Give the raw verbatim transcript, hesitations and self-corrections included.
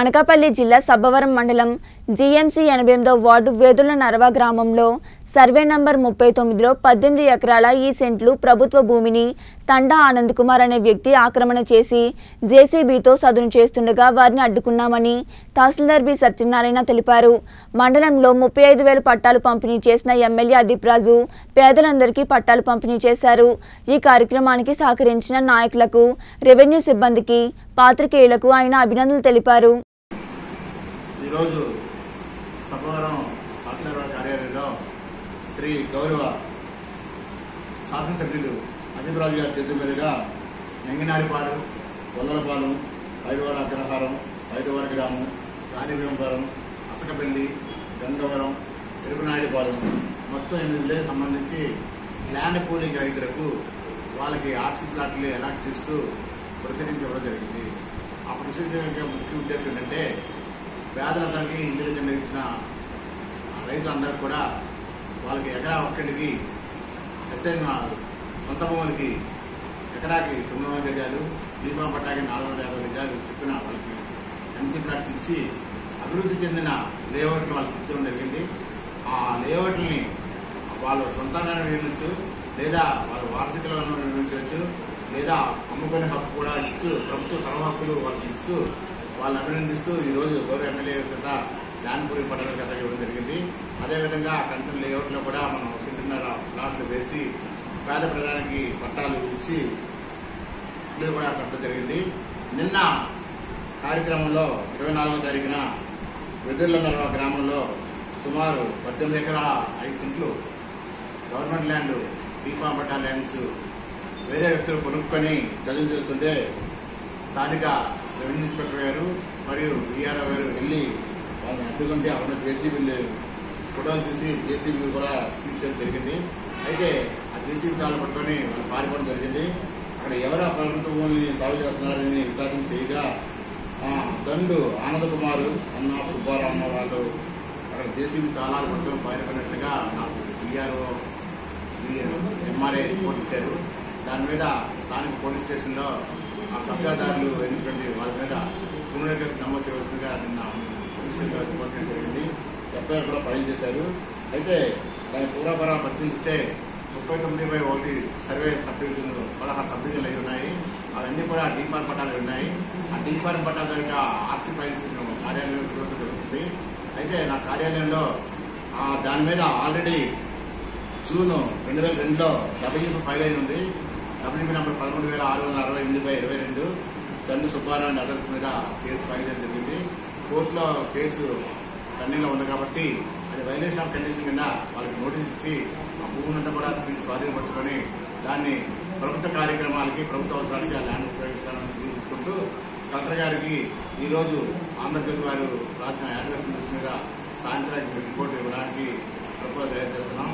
అనకాపల్లి జిల్లా సబ్బవరం మండలం జీఎంసీ ఎనభై ఎనిమిదవ వార్డు వేదుల నరవ గ్రామంలో సర్వే నంబర్ ముప్పై తొమ్మిది లో పద్దెనిమిది ఎకరాల ఈ సెంట్లు ప్రభుత్వ భూమిని తండా ఆనంద్ కుమార్ అనే వ్యక్తి ఆక్రమణ చేసి జేసీబీతో సదును చేస్తుండగా వారిని అడ్డుకున్నామని తహసీల్దార్ బి సత్యనారాయణ తెలిపారు. మండలంలో ముప్పై ఐదు వేల పట్టాలు పంపిణీ చేసిన ఎమ్మెల్యే అదీప్రాజు పేదలందరికీ పట్టాలు పంపిణీ చేశారు. ఈ కార్యక్రమానికి సహకరించిన నాయకులకు, రెవెన్యూ సిబ్బందికి, పాత్రికేయులకు ఆయన అభినందనలు తెలిపారు. ఈ రోజు సభవరం పార్లమెంట్ కార్యాలయంలో श्री गौरव शासन सभ्यु अदीपराजु गारी चेतु मीदुगा नेंगनारिपाडु वल्लपालెం ऐदुवार अग्रहारं ऐदुवार ग्रामं गानिवेंवरं असकपल्ली गंगवरं तिरुनायपालెం मोत्तं एनिमिदि विलेज संबंधिंची ल्यांड पूलिंग रैतुलकु वाळ्ळकि आर्सी प्लाट्लु अलाट चेस्तू प्रोसीडिंग्स इव्वडं जरिगिंदि. आ प्रोसीडिंग योक्क मुख्य उद्देशं एंटंटे पेदलंदरिकी इंड्लु निर्मिंचिन रैतुलंदरू कूडा వాళ్ళకి ఎకరా ఒక్కడికి ఎస్ఎన్ సొంత భూములకి ఎకరాకి తొమ్మిది వందల గజాలు బీమా పట్టాకి నాలుగు వందల యాభై గజాలు చెప్పిన వాళ్ళకి ఎంసీ ప్లాట్స్ ఇచ్చి అభివృద్ధి చెందిన లేఅవుట్లు వాళ్ళకి ఇచ్చడం జరిగింది. ఆ లేఅవుట్ని వాళ్ళు సొంతంగా నిర్మించవచ్చు, లేదా వాళ్ళు వారసుకులను నిర్మించవచ్చు, లేదా అమ్ముకునే హక్కు కూడా ఇస్తూ ప్రభుత్వ సర్వ హక్కులు వాళ్ళకి ఇస్తూ వాళ్ళు అభినందిస్తూ ఈరోజు గౌరవ ఎమ్మెల్యే కింద ల్యాండ్పూరి పట్టణ కథ ఇవ్వడం జరిగింది. అదేవిధంగా కన్సర్న్ లేఅవుట్లో కూడా మనం ఒకటిన్నర ప్లాట్లు వేసి పేద ప్రజానికి పట్టాలు ఇచ్చి ఇల్లు కూడా కట్టడం జరిగింది. నిన్న కార్యక్రమంలో ఇరవై నాలుగో తారీఖున వెదుర్ల నరవ గ్రామంలో సుమారు పద్దెనిమిది ఎకరాల ఐదు సెంట్లు government land B form patta lands వేరే వ్యక్తులు కొనుక్కొని చదువు చేస్తుంటే స్థానిక రెవెన్యూ ఇన్స్పెక్టర్ గారు మరియు విఆర్ఓ గారు వెళ్ళి వాళ్ళని అడ్డుకుంటే అక్కడ జేసీబీలు ఫోటోలు తీసి జేసీబీలు కూడా సీజ్ చేయడం జరిగింది. అయితే ఆ జేసీబీ తాళ్ళు పట్టుకొని వాళ్ళు పారిపోవడం జరిగింది. అక్కడ ఎవరు ఆ ప్రభుత్వ భూమిని సాగు చేస్తున్నారని విచారణ చేయగా దండు ఆనంద్ కుమార్ అన్న సుబ్బారావు అన్న వాళ్ళు అక్కడ జేసీబీ తాళాలు పట్టుకొని పారిపోయినట్లుగా నాకు విఆర్ఓ ఎంఆర్ఏ రిపోర్ట్ ఇచ్చారు. దాని మీద స్థానిక పోలీస్ స్టేషన్లో ఆ కబ్జాదారులు ఎందుకంటే వాళ్ళ మీద క్రిమినల్ కేసు నమోదు చేయవలసిందిగా నిన్న పోలీస్ స్టేషన్లో రిపోర్ట్ చేయడం జరిగింది. ఎఫ్ఐఆర్ కూడా ఫైల్ చేశారు. అయితే దాని పూర్వాపరాలు పరిశీలిస్తే ముప్పై తొమ్మిది బై ఒకటి సర్వే సబ్ డివిజన్లు పదహారు సబ్ డివిజన్లు అయి ఉన్నాయి. అవన్నీ కూడా డీఫార్మ్ పట్టాలు ఉన్నాయి. ఆ డీఫార్మ్ పట్టాల యొక్క ఆర్సీ ఫైల్స్ కార్యాలయం జరుగుతుంది. అయితే నా కార్యాలయంలో దాని మీద ఆల్రెడీ జూన్ రెండు వేల రెండులో డబ్ల్యూపీ ఫైల్ అయి ఉంది. డబ్ల్యూపీ నెంబర్ పదమూడు వేల ఆరు వందల అరవై ఎనిమిది బై ఇరవై రెండు దండు సుబ్బారావు అండ్ అదర్స్ మీద కేసు ఫైల్ చేయడం జరిగింది. కోర్టులో కేసు కన్నీలో ఉంది కాబట్టి అది వైలేషన్ ఆఫ్ కండిషన్ కింద వాళ్ళకి నోటీస్ ఇచ్చి ఆ భూములంతా కూడా వీళ్ళు స్వాధీనపరచుకొని దాన్ని ప్రభుత్వ కార్యక్రమాలకి, ప్రభుత్వ అవసరాలకి ఆ ల్యాండ్ ఉపయోగిస్తారని తీసుకుంటూ కలెక్టర్ గారికి ఈరోజు ఆంధ్రప్రదేశ్ వారు రాసిన యాడ్వర్టైజ్మెంట్స్ మీద సాయంత్రానికి రిపోర్ట్ ఇవ్వడానికి ప్రపోజ్ తయారు చేస్తున్నాం.